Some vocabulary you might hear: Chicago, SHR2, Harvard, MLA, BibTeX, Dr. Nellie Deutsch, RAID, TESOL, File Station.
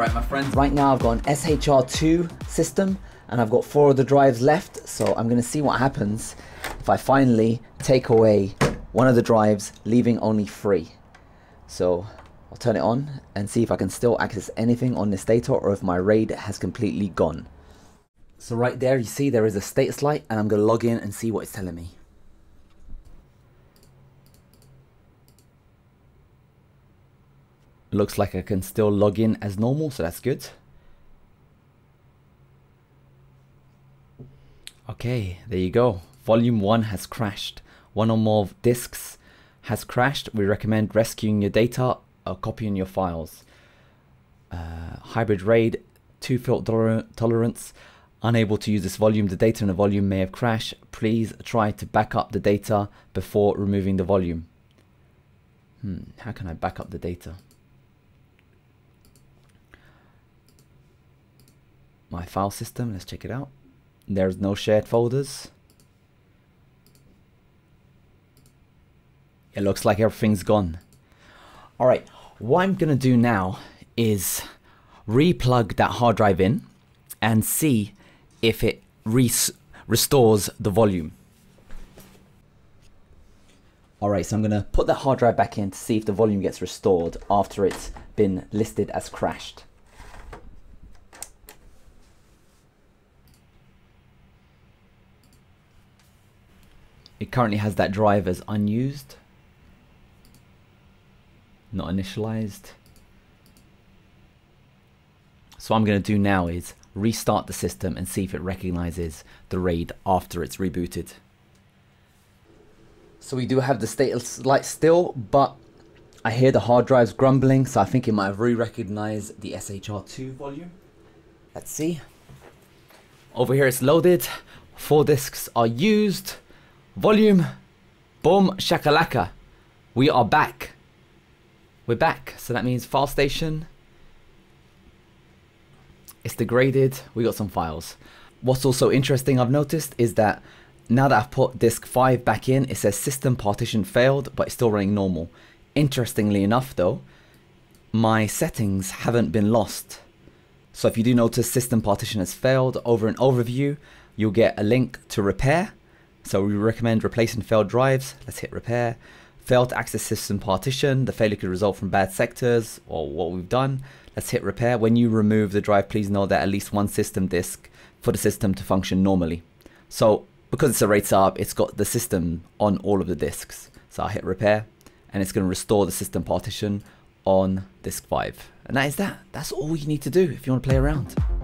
Alright my friends, right now I've got an SHR2 system and I've got 4 of the drives left, so I'm going to see what happens if I finally take away one of the drives, leaving only 3. So I'll turn it on and see if I can still access anything on this data or if my RAID has completely gone. So right there you see there is a status light and I'm going to log in and see what it's telling me. Looks like I can still log in as normal, so that's good. Okay, there you go. Volume 1 has crashed. One or more disks has crashed. We recommend rescuing your data or copying your files. Hybrid RAID, 2 fault tolerance. Unable to use this volume. The data in the volume may have crashed. Please try to back up the data before removing the volume. How can I back up the data? My file system, let's check it out. There's no shared folders. It looks like everything's gone. All right, what I'm gonna do now is replug that hard drive in and see if it restores the volume. All right, so I'm gonna put the hard drive back in to see if the volume gets restored after it's been listed as crashed. It currently has that drive as unused, not initialized. So what I'm going to do now is restart the system and see if it recognizes the RAID after it's rebooted. So we do have the status light still, but I hear the hard drive's grumbling, so I think it might have re-recognized the SHR2 volume. Let's see. Over here it's loaded, 4 disks are used. Volume, boom, shakalaka. We are back. We're back. So that means File Station. It's degraded. We got some files. What's also interesting I've noticed is that now that I've put disk 5 back in, it says system partition failed, but it's still running normal. Interestingly enough though, my settings haven't been lost. So if you do notice system partition has failed, over an overview, you'll get a link to repair. So we recommend replacing failed drives. Let's hit repair. Failed to access system partition. The failure could result from bad sectors or what we've done. Let's hit repair. When you remove the drive, please know that at least one system disk for the system to function normally. So because it's a RAID setup, it's got the system on all of the disks. So I'll hit repair and it's going to restore the system partition on disk 5. And that is that. That's all you need to do if you want to play around.